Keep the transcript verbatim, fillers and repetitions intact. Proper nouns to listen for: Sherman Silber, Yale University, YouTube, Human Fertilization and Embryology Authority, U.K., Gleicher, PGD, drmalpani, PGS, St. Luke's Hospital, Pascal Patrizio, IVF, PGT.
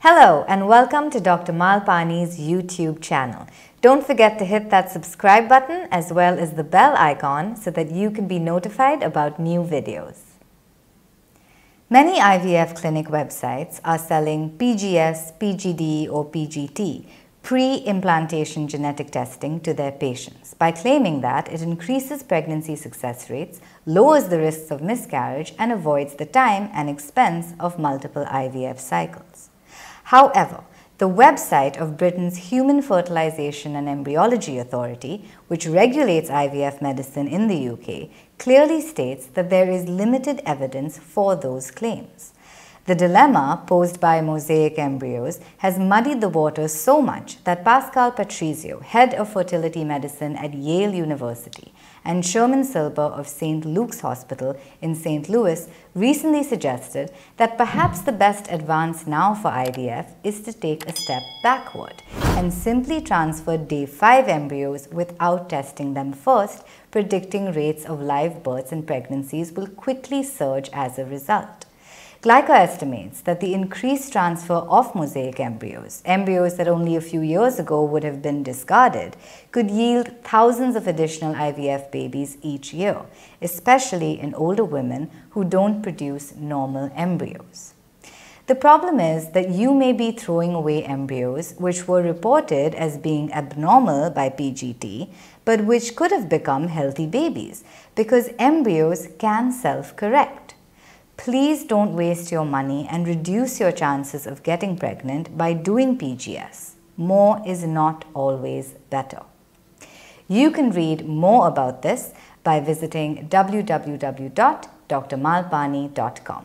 Hello and welcome to Doctor Malpani's YouTube channel. Don't forget to hit that subscribe button as well as the bell icon so that you can be notified about new videos. Many I V F clinic websites are selling P G S, P G D or P G T, pre-implantation genetic testing, to their patients by claiming that it increases pregnancy success rates, lowers the risks of miscarriage and avoids the time and expense of multiple I V F cycles. However, the website of Britain's Human Fertilization and Embryology Authority, which regulates I V F medicine in the U K, clearly states that there is limited evidence for those claims. The dilemma posed by mosaic embryos has muddied the waters so much that Pascal Patrizio, head of fertility medicine at Yale University, and Sherman Silber of Saint Luke's Hospital in Saint Louis recently suggested that perhaps the best advance now for I V F is to take a step backward and simply transfer day five embryos without testing them first, predicting rates of live births and pregnancies will quickly surge as a result. Gleicher estimates that the increased transfer of mosaic embryos, embryos that only a few years ago would have been discarded, could yield thousands of additional I V F babies each year, especially in older women who don't produce normal embryos. The problem is that you may be throwing away embryos which were reported as being abnormal by P G T, but which could have become healthy babies, because embryos can self-correct. Please don't waste your money and reduce your chances of getting pregnant by doing P G S. More is not always better. You can read more about this by visiting w w w dot dr malpani dot com.